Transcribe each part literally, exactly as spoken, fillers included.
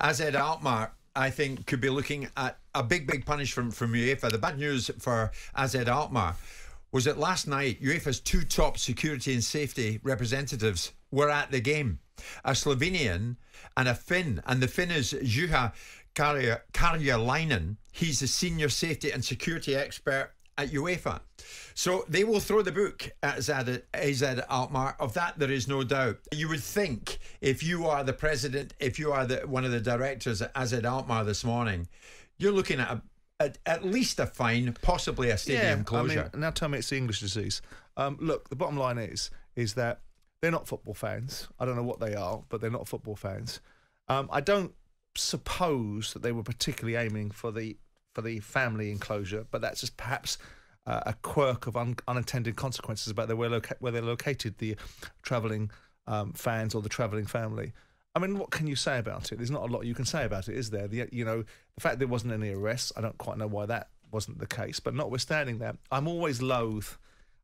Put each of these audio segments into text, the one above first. A Z Alkmaar, I think, could be looking at a big, big punish from, from UEFA. The bad news for A Z Alkmaar was that last night, UEFA's two top security and safety representatives were at the game, a Slovenian and a Finn. And the Finn is Juha Karjalainen. He's a senior safety and security expert at UEFA. So they will throw the book at A Z Alkmaar. Of that, there is no doubt. You would think, if you are the president, if you are the, one of the directors at A Z Alkmaar this morning, you're looking at, a, at at least a fine, possibly a stadium yeah, closure. I mean, now tell me it's the English disease. Um, look, the bottom line is, is that they're not football fans. I don't know what they are, but they're not football fans. Um, I don't suppose that they were particularly aiming for the for the family enclosure, but that's just perhaps uh, a quirk of un unintended consequences about the, where, loca where they're located, the travelling um, fans or the travelling family. I mean, what can you say about it? There's not a lot you can say about it, is there? The, you know, the fact there wasn't any arrests, I don't quite know why that wasn't the case, but notwithstanding that, I'm always loath.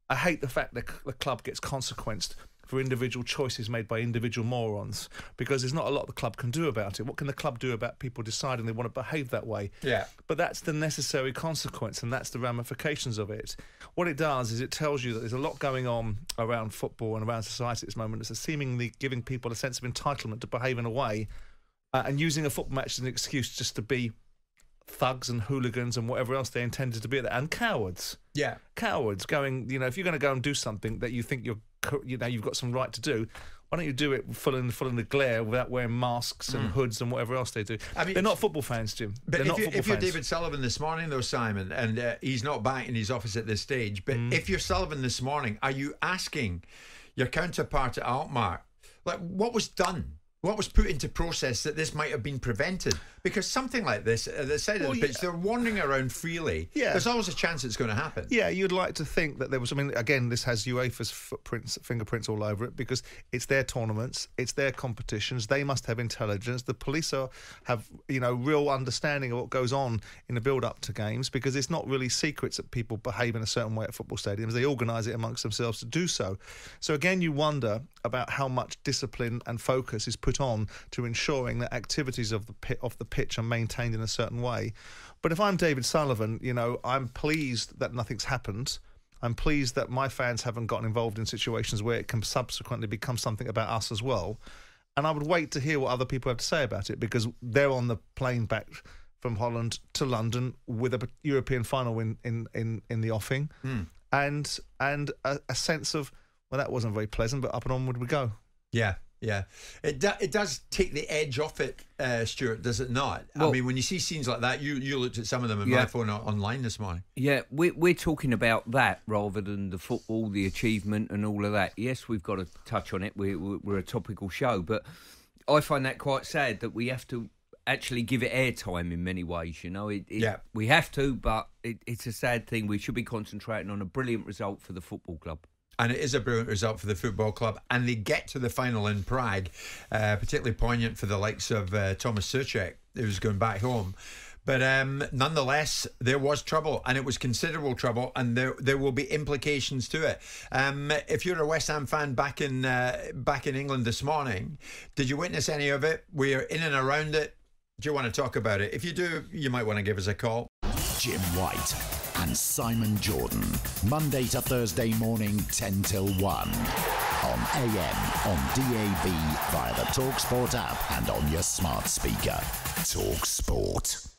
I hate the fact that the club gets consequenced for individual choices made by individual morons, because there's not a lot the club can do about it. What can the club do about people deciding they want to behave that way? Yeah. But that's the necessary consequence, and that's the ramifications of it. What it does is it tells you that there's a lot going on around football and around society at this moment that's seemingly giving people a sense of entitlement to behave in a way, uh, and using a football match as an excuse just to be thugs and hooligans and whatever else they intended to be, and cowards. Yeah. Cowards going, you know, if you're going to go and do something that you think you're you know you've got some right to do, why don't you do it full in full in the glare without wearing masks and mm. hoods and whatever else they do? I mean, they're not football fans, Jim. But they're if, not you, if you're fans. David Sullivan this morning, though, Simon, and uh, he's not back in his office at this stage. But mm. if you're Sullivan this morning, are you asking your counterpart at Alkmaar, like, what was done? What was put into process that this might have been prevented? Because something like this, at the side well, of the pitch, yeah. they're wandering around freely. Yeah. There's always a chance it's going to happen. Yeah, you'd like to think that there was, I mean, again, this has UEFA's footprints, fingerprints all over it, because it's their tournaments, it's their competitions, they must have intelligence. The police are, have, you know, real understanding of what goes on in the build-up to games, because it's not really secrets that people behave in a certain way at football stadiums. They organise it amongst themselves to do so. So again, you wonder about how much discipline and focus is put on to ensuring that activities of the pit off the pitch are maintained in a certain way. But if I'm David Sullivan, you know, I'm pleased that nothing's happened. I'm pleased that my fans haven't gotten involved in situations where it can subsequently become something about us as well. And I would wait to hear what other people have to say about it, because they're on the plane back from Holland to London with a European final in in in, in the offing, mm. and and a, a sense of, well, that wasn't very pleasant, but up and onward we go. Yeah. Yeah, it do, it does take the edge off it, uh, Stuart, does it not? Well, I mean, when you see scenes like that, you, you looked at some of them on yeah. my phone online this morning. Yeah, we, we're talking about that rather than the football, the achievement and all of that. Yes, we've got to touch on it. We, we're a topical show, but I find that quite sad that we have to actually give it airtime in many ways, you know. It, it, yeah. We have to, but it, it's a sad thing. We should be concentrating on a brilliant result for the football club. And it is a brilliant result for the football club. And they get to the final in Prague, uh, particularly poignant for the likes of uh, Thomas Suchek, who's going back home. But um, nonetheless, there was trouble, and it was considerable trouble, and there there will be implications to it. Um, if you're a West Ham fan back in, uh, back in England this morning, did you witness any of it? We're in and around it. Do you want to talk about it? If you do, you might want to give us a call. Jim White and Simon Jordan, Monday to Thursday morning, ten till one, on A M, on D A B, via the talkSPORT app and on your smart speaker. talkSPORT.